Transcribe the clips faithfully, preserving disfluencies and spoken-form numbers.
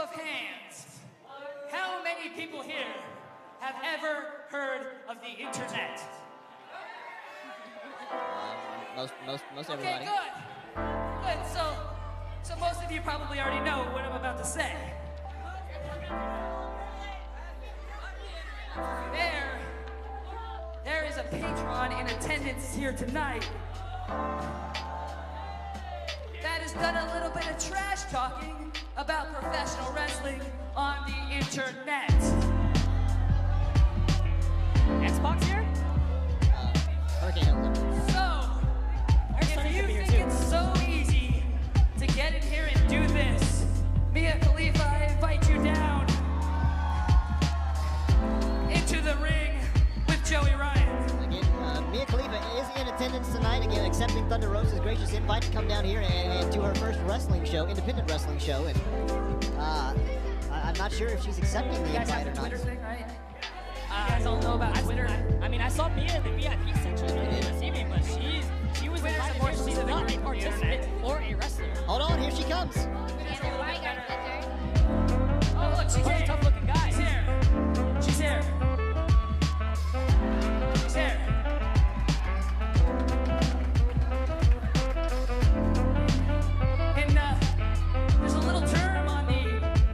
of hands, how many people here have ever heard of the internet? Most, most, most everybody. Okay, good. Good. So, so most of you probably already know what I'm about to say. There, there is a Patreon in attendance here tonight that has done a little bit of trash talking about professional wrestling on the internet. Xbox here? Uh, okay. So, if you think it's so easy to get in here and do this, Mia Khalifa, I invite you down into the ring with Joey Ryan. Again, uh, Mia Khalifa is in attendance tonight, again accepting Thunder Rose's gracious invite to come down here and, and do her first wrestling show, independent wrestling show. And uh, I'm not sure if she's accepting the invite or not. You guys have the Twitter thing, right? Uh, you guys all know about I Twitter. I, I mean, I saw Mia in the V I P section earlier this evening, but she's she was invited here. She's not a participant or a wrestler. Hold on, here she comes. Oh, look, she's a tough-looking guy. She's here. She's here. She's here. And uh, there's a little term on the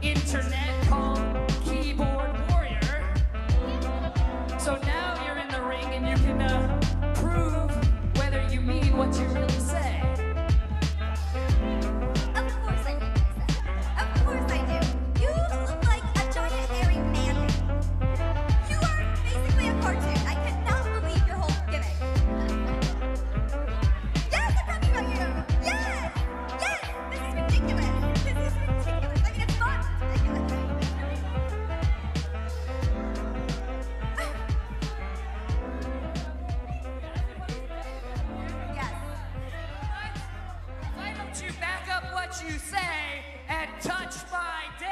internet called keyboard warrior. So now you're in the ring and you can uh, prove whether you mean what you really say. You say and touch my dick.